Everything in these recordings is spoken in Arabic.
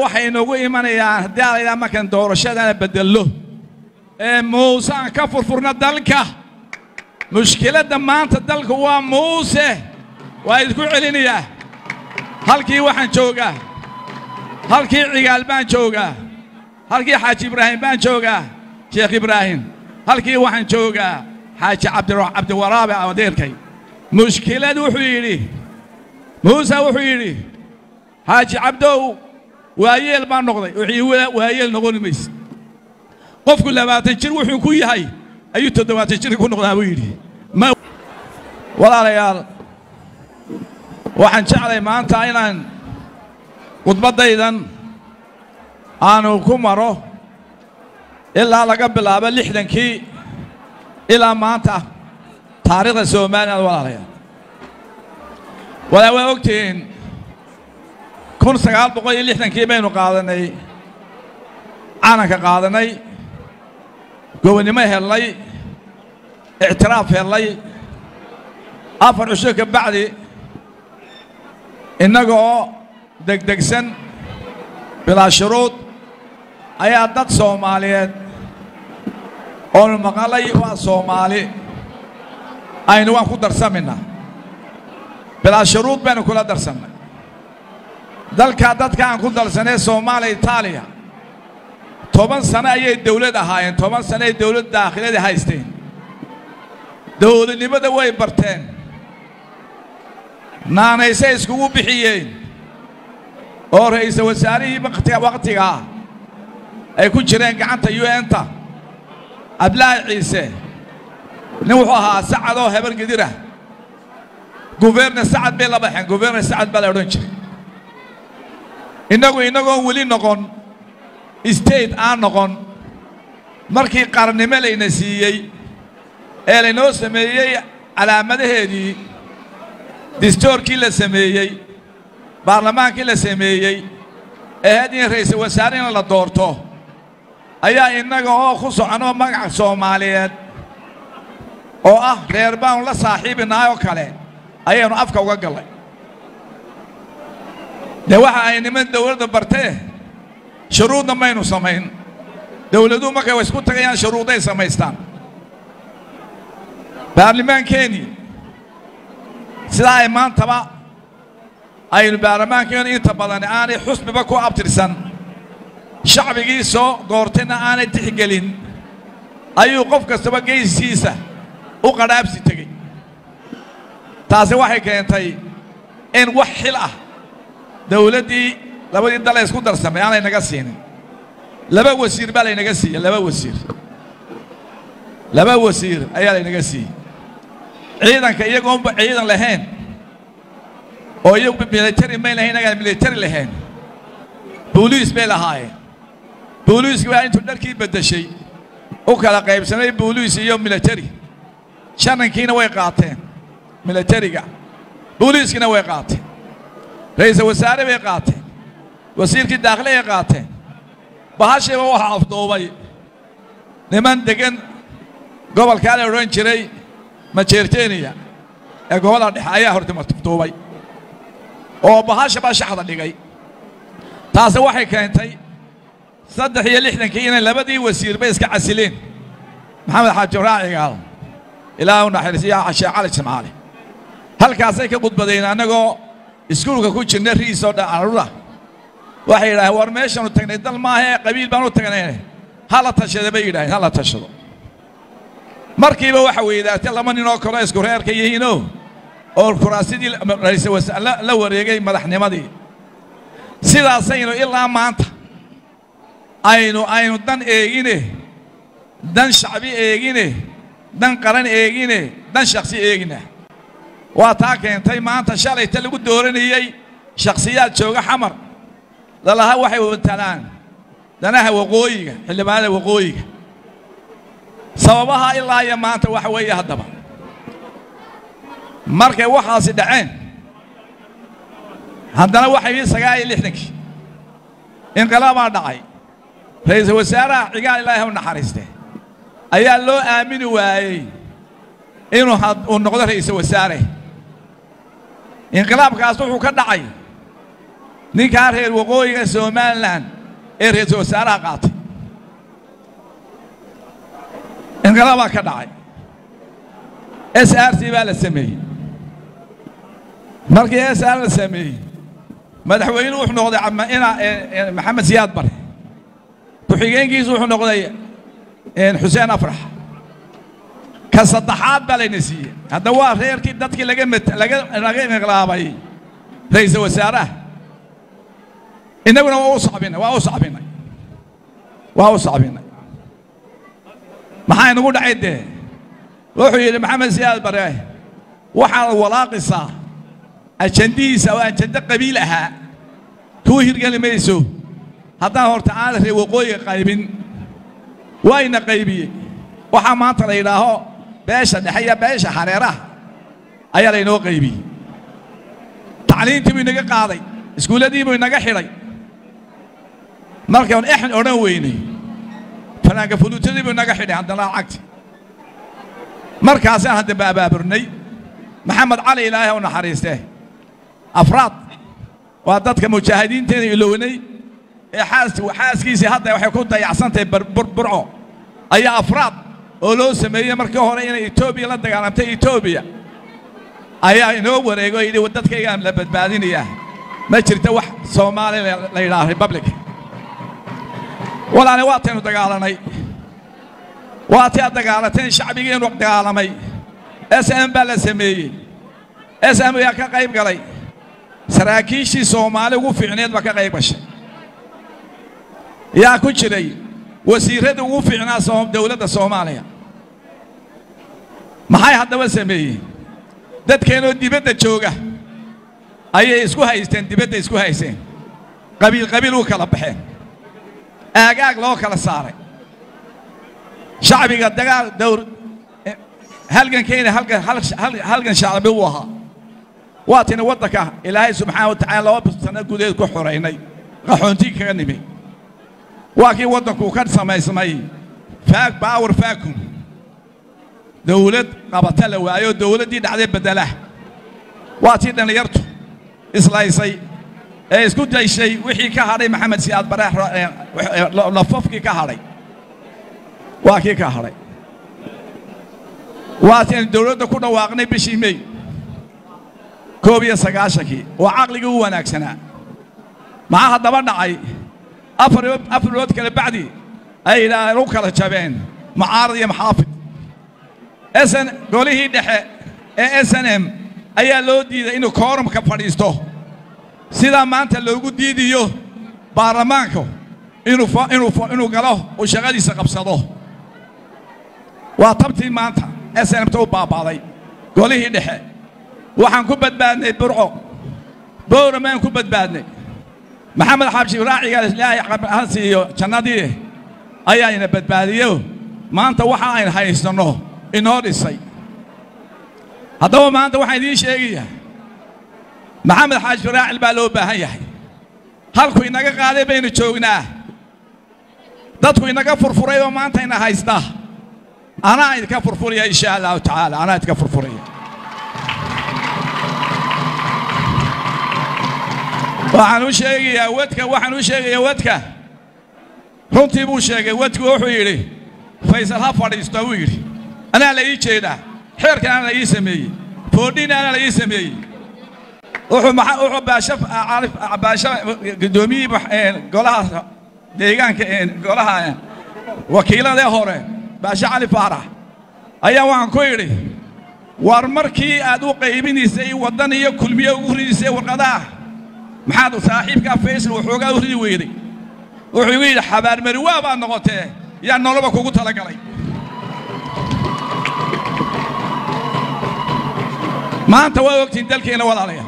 waxay inoo iimanayaan hadii aad markan doorashadana bedelo ee Muuse ka furfurna dalka mushkilada maanta dalka waa Muuse waa isku celinaya halkii waxaan joogaa halkii cigaal baan joogaa halkii Haaji Ibrahim baan joogaa Sheikh Ibrahim halkii waxaan joogaa Haaji Cabdi Waraabe adeerkay mushkiladu wuxuu yiri Muuse wuxuu yiri Haaji Cabdo وأيل ما نقضي وأيل نقول ميس قف كل ما تجري وحكوي هاي أي تدوى تجري يكون نقضي ما ولا ريال وحن شعري ما أنت أيضا وتبدأ إذا أنا وكمره إلا على قبل أبل لحدا كي إلا ما أنت تعرض السومان ولا ريال ولا وقتين كون سقال بقول اللي إحنا كيبينو قاضني أنا كقاضني قوني ما هاللي اعتراف هاللي أفر عشوك بعدي إنكو دقسن بلا شروط أيا دات صوماليات أو المقالي وصومالي أين وانكو درسا منا بلا شروط بينو كلا درسا منا dalka dadkaan ku dalsanay Soomaaliya Italiya 10 sano ayay dawlad ahaayeen 10 sano ay dawlad daakhilada haysteen dawladnimada way barteen naanaysa isku bixiyeen oo ra'iisul wasaarihii waqtiga ay ku jireen gacanta UN-ta Abdullaahi Ciise nin wuxuu ahaa Sacad oo habar gidira governo Sacad bay la baxeen governo Sacad baa la odhan jiray إنكو ولي نكون إستيت آن نكون مركي قرن ملي نسيي إلينو سميي على مدهدي دستور كلا سميي برلمان كلا سميي هذه رئيس وزارين على دورتو أيا إنكو خصو عنو مقع صوماليات أو ريربان لا صاحبنا وكالي أيا نفكا وقلي ده واحد من دولة برتة شروطنا ما ينصمين دولة دوما كويسكون تغيان شروطه سماستان برلمان كيني سلاي مان تبع أي البرلمان كيني يتبلن أنا حسب بكو أبترسن شعب جيسو قرتنا أنا تحجلين أي وقف كسبة جيس جيسة وقراب ستجي تازي واحد كين تاي إن وحلا دولتي لابد دلها يسكون درس ما يعني نقصينه لبا وسير بالي نقصي لبا وسير أيها نقصي أيضا كأيقوم أيضا لهين أو يقوم بميليتري ما لهين قال ميليتري لهين بوليس ما لهاي بوليس كمان تقدر كيف بده شيء وكلا قايم سنة بوليس يوم ميليتري شان كنا وقعتين ميليتري قا بوليس كنا وقعتين رئيس وزراء بيقاتين وزير الداخلية يقاتين بهاشي هو حافظه بي نمان دقن قبل كالي ورين شري ما تشيرتيني يقول الحياة هرت مكتوبة بي وبهاشي باش حضر لي جاي تاسو وحي كانتي صدق هي اللي احنا كينا لبدي وزير بيس كعسلين محمد حاج راعي قال إلهنا حرسي عشاء على سمعالي هل كاسيك قد بدينا نقو iskuulka ku jirnay riiso dhaarura waxa ilaahay war meeshan u tagnay dal ma aha qabiil baan u tagnay hala tashada bay ilaahay hala tashado markiiba waxa weeydaatay laba nin oo kale isku reerka yihiino oo kuraasidii ra'iisul wasaara la wareegay madaxnimadii sidaas aynu ilaa maanta aynu dan eegine dan shacbi eegine dan qaran eegine dan shakhsi eegine وأتاكين تاي ما أنت شالي تلقو دورني شخصيات شوقة حمر لها وحي وبنتلان لها وقوية اللي مالها وقوية سببها إلا يا ما أنت وحوية هدبة مركب وحاس دعين عندنا وحي سقاي اللي إحناك انقلاب دعي رئيس وزراء قال الله ونحرسته أيا لو آمن وأي إنه هاد ونقدر رئيس وزراء انقلاب كاسو وكدعي نكاره الوقوع سومالان إرثو سرقات انقلاب كداعي SRC بالسمي مركي SRC سمي مدحوين وح نقضي عم إنا محمد زياد بره تحيين جيز وح نقضي حسين أفرح كصدحات بالنسية هذا هو غير كده كي لقيم انقلابي رئيس وزراء إنه وأوصى بنا ما نقول عده روحي محمد زياد براه وحال ولاقصة الشنديسة وأنشد قبيلها توهر كلميسو هذا هو تعالى وقوي قايبين وين قايبين وحما ترى له باشا نحيا باشا حريرة أي لينو قايبين تعليم تبي نجا قاضي اسكولة دي بينك حري مركون إحنا أنا ويني فلان كفلو تدي بينك حري عندنا عكس مركز هذا بابا برني محمد علي إلهي ونحرسته أفراد وأضدك مجاهدين تاني إلوني حاس وحاس كيسي هذا وحكون ضيع سنتي برعو أي أفراد أولو سمية مركز هنا إثيوبيا لندن على متى إثيوبيا أي نوبر يقول إذا ودتك يا ملبت بعدين إياه ما شريت واحد صومالي لإله ريبابليك ولا أنا واتين ودقالني واتي الدقالتين شعبيين وقت دقالمي SM بلسمي SM يا كقايب قلي سراكيشي صومالي وفي عناد بكقايب بش يا كوتشري وسيرد وفي عنا صوم دولة الصومالية ما هي هذا بلسمي دت كانوا دبته شوقة أي إسكوها يستن دبته إسكوها يستن قبيل وكلا بحين أجاك لو كلا صاري شعبي قد دقا دور هلقن كيني هلقن شعبي وها واتنا ودك إلهي سبحانه وتعالى وابسطنا قديد كحوريني قحونتي كغنمي واكي ودك وكان سماي فاك باور فاكم دولة قبطلة وأيو دولة دي دعدي بدله واتينا ليرتو إسلايسي إسكت لي شيء وحي كهري محمد سياد براح لففكي كهري واكي كهري واتين الدولة كنا واقني بشيمي كوبيا سقاشكي وعقلي جوا ناكسنا معها ضمن عي أفر الوقت كله بعدي أي لا روكر الشبان معارض يا محافظ إسن قولي هي دحى SNM أي لودي إنه كارم كفريستو سيدا ما أنت لو دي يو بارمانكو إنه قالوا وشغالي سقبصدوه وطبتي ما أنت SNM تو باباضي قولي هي دحى وحنكو بدبادني برعو بور ما نكو بدبادني محمد حبشي راعي قال لا يا جنادي أي أنا بدباديو ما أنت وحاين هايستنوه إنهار الصي هذا هو ما أنت واحد يشيء محمد حاج راعي البلوبة هي هل كوينك قاعد بين الشوينا ضد كوينك فرفوري وما أنت هنا هايسته أنا عندك فرفوري إن شاء الله تعالى أنا عندك فرفوري وحنو شيء يا ودك هم تبوا شيء ودك وحيري فيصل هفاري استويري أنا لا يجينا حير كان أنا يسمي فودين أنا لا يسمي وحب باشف عارف باشف قدومي قولها ديجان كين قولها وكيلة ده هوري باشا علي فرح أيوان كويري وارمركي أدو قيبني سي ودني يأكل مية وغري سي وقضاء محادو صاحب كافيس وحوجا وغري ويري وحوجي حبار مروابا نقطة يا نلبا كوكو تلاقي ما أنت وقتي ذلك أنا ولا عليه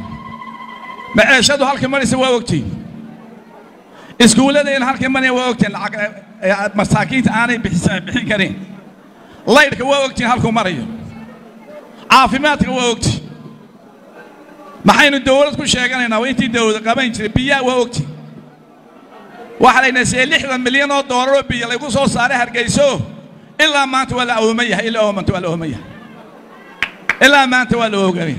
ما أشهد هالك ما يسوى وقتي إسكولة ده هالك ما يسوى وقتي مساكين أنا بحسين كريم الله يرك وقتي هالك ما ريه عافيماتك وقتي ما حين الدولة كل شيء كان نويتي الدولة قبائل تربية وقتي واحد ينسيل لحظة مليون دولار بيجي يقول صار صارها رجيسو إلا ما تولى أهمية إلا ما أنت ولا هو قريب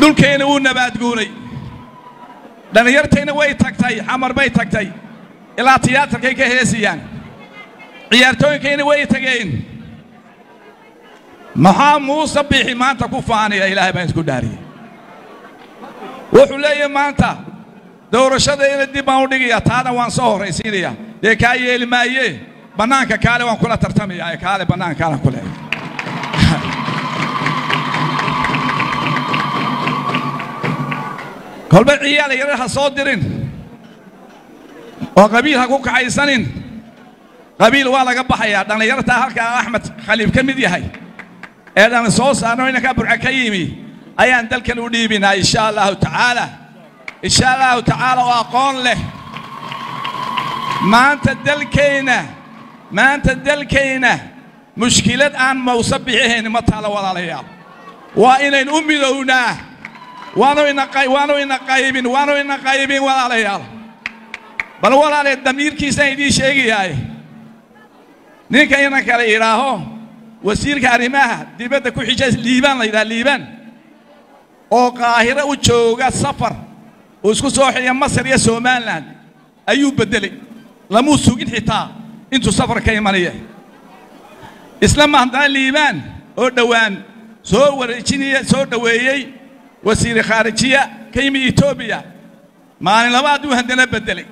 دول كينو نبات قوري دنا يرتين وي تكتي عمر بي تكتي إلى تياتر كي هيسيان يرتين كين وي تكين محا موسى بيحي ما تكوفاني إلهي بين سكوداري وحلي مانتا دور شدة دي باودية تانا وان صهر سيريا ديكاي الماي بنانكا كالي وان كولا ترتمي أي كالي بنانكا كولا كلب عيال يرها صادرين وقبيل هكوك عيسانين قبيل والا قبح يا دنا يرتها هك أحمد خليف كم دي هاي أنا صوص أنا هنا كبر عكيمي أي أن ذلك الوديبنا إن شاء الله تعالى إن شاء الله تعالى وأقول له ما أنت ذلكينا ما أنت ذلكينا مشكلة أن ما وصبيهن ما تعالى ولا ليا وإن الأمي لونا وانو إن قايبين ولا ليال بل ولا لي الدمير كيسان يدي شيء جاي نيك أنا كلا إراهو وسير كريمها ديبته كوحجاز ليبان ليدا ليبان أو قاهرة وتشوجا سفر وسكو صاحي مصر يا سومالان أيوب بدلي لمو سوقين حتى أنتو سفر كيمانية إسلام مهندال ليبان أو دوان صور الشينية صور دويي وسير خارجية كيم إثيوبيا ما نلعبه هندنا بدلي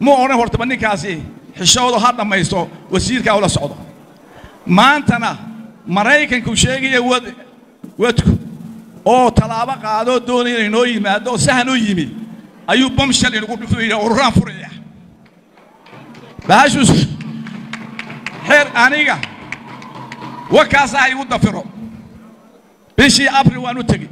مو أنا هرتبني كاسي حشاوله هذا ما يسوى وسير كأول الصعود ما أنتنا مرايكن كوشيجي ودكو أو طلابة قادو دوني نوي ما دو سهنوي مي أيوب بمشل يقول في أوران فريح بهشوس حير أنيجا وكاسة يود دفرو بشي أبري وانو تجي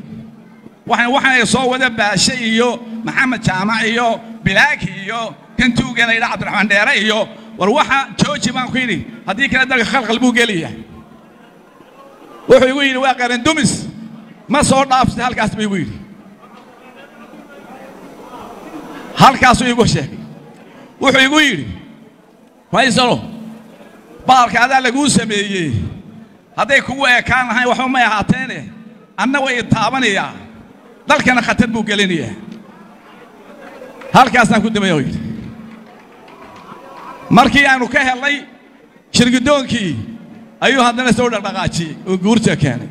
وحنا يصور ذا شيء محمد شامعيو بلاكيو كنتوج أنا إلى عبد الرحمن داريو وروحه جوجي ما خيري هذيك هذا خلق البوجلية وحيوي الواقع ندمس ما صور نفس هالكاس بيوي هالكاس يقول شيء وحيوي فايزلو بارك هذا لجوز بيجي هذيك هو كان هاي وحومي هاتيني أنا ويتابعني يا ذلك أنا خطير بوجلينيه هالك أصلاً كنت ميوي مركي أنا كه الله شرق دونكي أيوه هذا نسول الرقاشي وجورتها كاني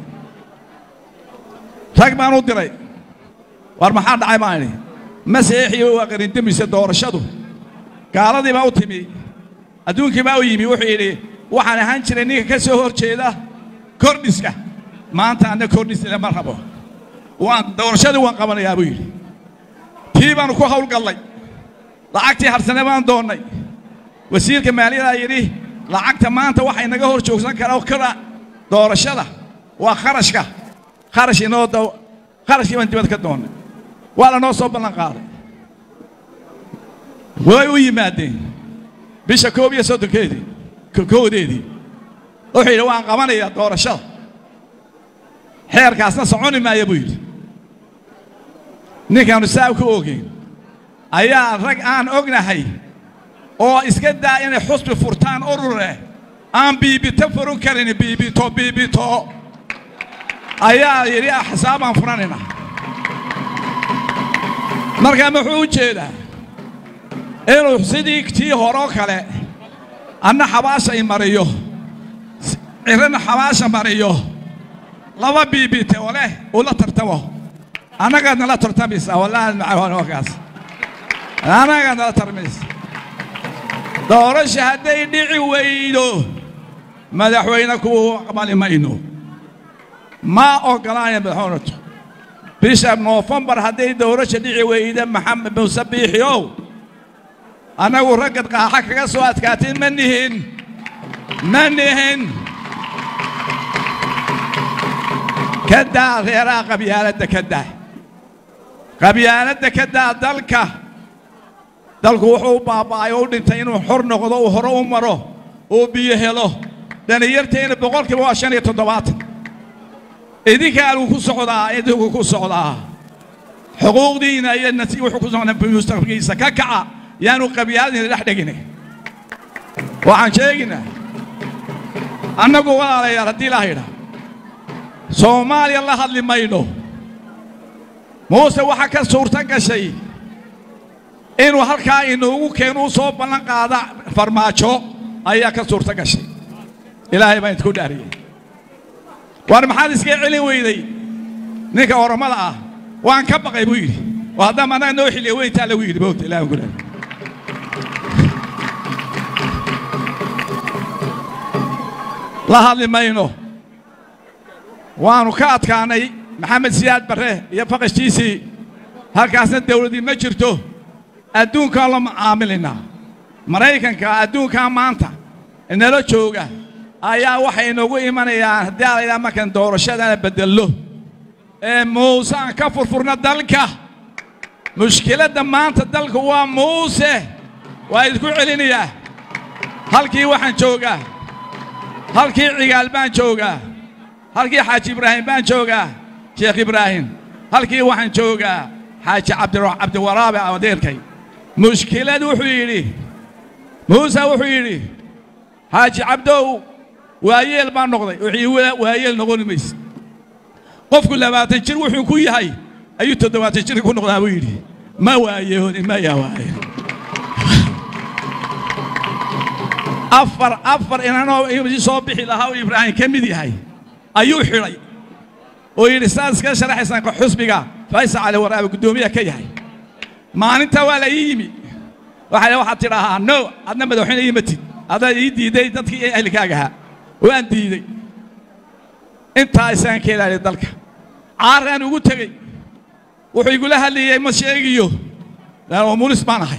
ثق ما نودري ورمحان عماني مسيحي وقرن تمي سدور شدو كعرضي ما أتمي أدونك ما ويمي وحيري وحنا هنشرني كسهور كذا كورنيسكا ما أنت عندك كورنيس إلا مرحبا وان دور شدو وان قبل يا أبوي تيبان كو هول قلي لعقتي هرسنه بان دوني وسيرك ماليدا يري لعقته مانتا waxay naga hor joogsan karaa kara doorashada waa kharashka kharash inoo daw kharash iman dibad ka doonay wala noo soo balan qaaday way u yimaadeen bisha koobiya soo dukeedi koodeedi waxay waan qabanaya doorashada heerkaasna socon ma yabuul ninkaan saabku ogeyn ayaa rag aan ognahay oo iska daa inay xusbi furtaan urure aan biibi tafurun karin biibi to ayaa yiri axsaab aan furanina marka ma xuu jeeda inuu sidii kii horo kale anna xabaashay mariyo irana xabaasha mariyo laba biibi tawale oo la tartamo أنا قاعد لا ترتمس والله معه نوقص أنا قاعد لا ترمس دورش هدي دعي ويدو مدح وينكو قبل ما ينو ما أقلاني بالحونته بيش نوفمبر هدي دورش دعي ويدا محمد بن سبيح يو أنا ورقد قاحك قصوات كاتين منهن كدا غيرا قبيالة كدا قبيالة كدا دلك وحو بابا يودن تينو حر نقضو وحرو مرو وبيهلو داني يرتين بقولك واشان يتضوات إذي كالو كسعودا إذي كسعودا حقوق دينا ينسي وحكوزونا بمستقبقين سكاكا يانو قبيالة لحدقيني وعن شيقنا أنا قوالا يا ردي لاهيرا Soomaaliya la hadli mayno Muuse waxa ka suurtan gashay إنه هالكا إنه كانوا صوبنا قاعدة فرماشوا أيها كسر تكشي إلهي ما يتكون داري وأنا محادث كعلي ويدي نيكا ورملا وأنا كبق يبوي وهذا ما أنا نوحي لي وين تعال ويدي بوت إلهي يقول لا هذا ما ينو وأنا كات كاني محمد سياد بره يفقش تيسي هالكاسة الدولة دي ما جرتو أدون كلام عاملنا مريكا كأدون كمانتا إن لا تشوجا أيها وحي نقول من يا دار إلى مكان دور شدنا بدله موسى كفر فرنا ذلك مشكلة مانتا ذلك هو موسى ويقول علينا هل كي وحن تشوجا هل كي رجال بان تشوجا هل كي حاج إبراهيم بان تشوجا شيخ إبراهيم هل كي وحن تشوجا حاج عبد الوراب أو ديركي مشكلة وحيري موسى وحيري حاج عبدو وأيل ما نقضي وحيولا وأيل نقول ميس قف كل ما تجر وحكوي هاي أي تدوات تجر يكون نقضي ويري ما وأيهوني ما يا وأيل أفر إن أنا يوم صبح لها إبراهيم كم ذي هاي أيو حري ويرسال سكان شرح سانك حسبك فايس على وراء قدومي كي هاي ما أنت ولا يمي واحد تراها نو أنا مدوحين يمتي هذا يدي دي تطكي أهلك أجها وأنت يدي أنت إنسان كلا لذلك عارن وقتري ويقول لها اللي مشيريو لأنه مورس ما نحى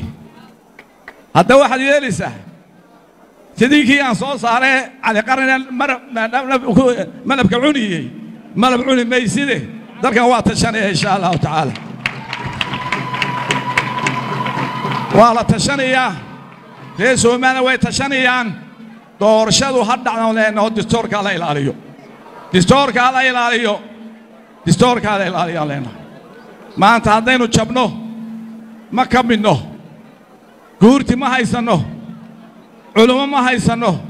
هذا واحد يجلسه تديكي عن صوص على قرن المر ما نبكعوني ما نبكعوني ما يصيره ذلك واتشاني إن شاء الله تعالى والله تشانية ليسوا منا ويتشانيان دور شدوا حد عنهم لأنه دستور كلا إلاليو دستور كلا إلاليو دستور كلا إلاليو لنا ما أنت عندنا شبنه ما كمنه قرتي ما هيسنه علوم ما هيسنه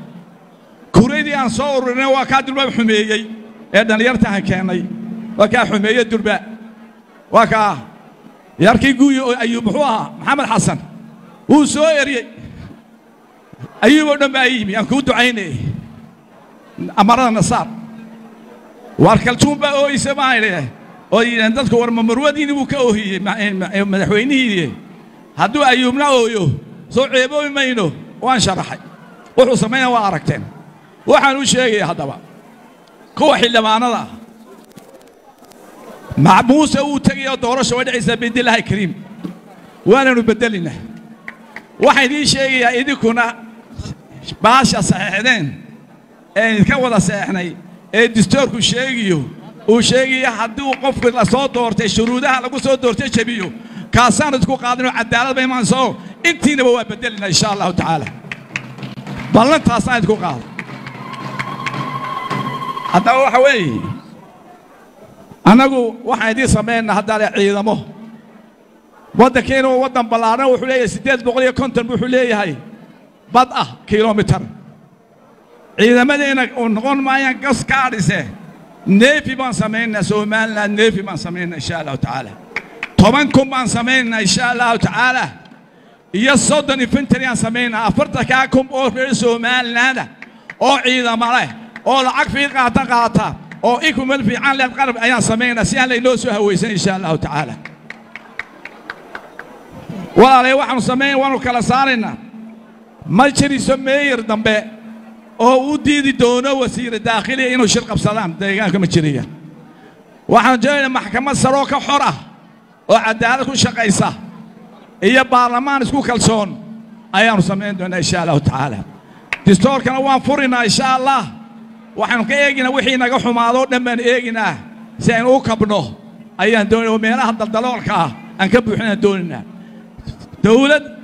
كريدي أنصار رنوا كادرب حميجي إذا يرتاح كاني وكا حميجي درباء وكا يركي جوي أيوب حوها محمد حسن هو سويري أيوب ودم أيمي أنكود عيني أمرنا النصار واركلتون بقى أي سماعي أي عندك ورم مرودين وكوهي مع حويني هدو أيوب ناويو صعب أوي ماينو وأن شرحي وحصمينا وأركتين وحنوش يجي هذا بقى كوح اللي معنا مع موسى وتجي ودورش ودعيس بدلها كريم وانا نبدلنا واحد يشيء يدكنا باشا صحيحين إن كولا صحيحين الدستور كشيء وشيء حدو قف الأصوات دورتي شرودها لقوا صوت دورتي شبيو كاسان تكون قادرين عدالة بيمان صو انتي نبوا بدلنا إن شاء الله تعالى بالله كاسان تكون قادر هذا هو حوي أنا أقول واحد يسمعنا هذا العيدمه وده كينه وده بلانه وحليه سديت بقولي كنت بحليه هاي بدأ كيلومتر عيدمنا نقول ما ينقص كارثة نفي ما سمعنا سومالنا نفي ما سمعنا إن شاء الله تعالى طبعاً كم ما سمعنا إن شاء الله تعالى يصدني فنتريان سمعنا أفرتكاكم أو في سومالنا أو عيدمره أو العقفي قاطع أو إيكم في عن لا تقرب أيام سمينا سيان لينوسوها ويسن إن شاء الله تعالى. والله واحد سمين وانو كلا صارنا ما يشري سمير دمبي أو وديدي دونا وسير داخلي إنه شرق بسلام دقيقة مشرية. واحد جاي محكمة سروكة حرة وعدالة شقيصة هي برلمان سكو كلسون أيام سمين دونا إن شاء الله تعالى. دستور كان وان فرنا إن شاء الله. وحن كأجنا وحينا جحوما ضرنا من أجنا سينو كبنه أيان دون ومينا هذا الدولار كا أنكب وحنا دولنا دولة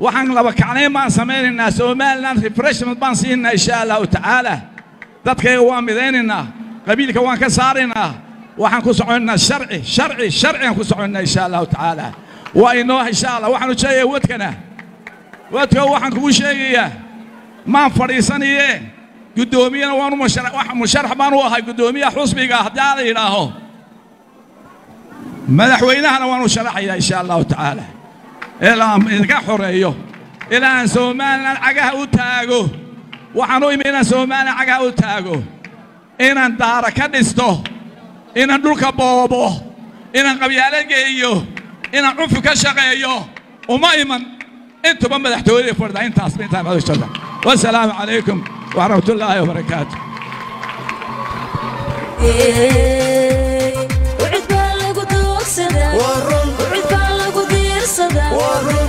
وحن لو كعنا ما سمعنا الناس ومالنا في فرش من بانسينا إن شاء الله تعالى ذات كيوان مذيننا قبيل كوان كسارنا وحن كسعنا الشرعي شرعي شرعي كسعنا إن شاء الله تعالى وإنه إن شاء الله وحن شيء وتكنا وتكو وحن كل شيء ما فريسانية قدومينا وانو مشرح بانو هاي قدومية حسبي قاعد على إلهه مدحوينها وانو شرح إن شاء الله تعالى إلام إنك حرية إلى سومانا عجاء تاجو وحنوي من سومانا عجاء تاجو إن دار كدستو إن دروك بابو إن قبيلة جيو إن عفك شقيو وما يمن أنتم بمن تحتوي فردين تصميم تام هذا الشغل. والسلام عليكم ورحمة الله وبركاته. وعد بالله قدوس صدق. وعد بالله قدير صدق.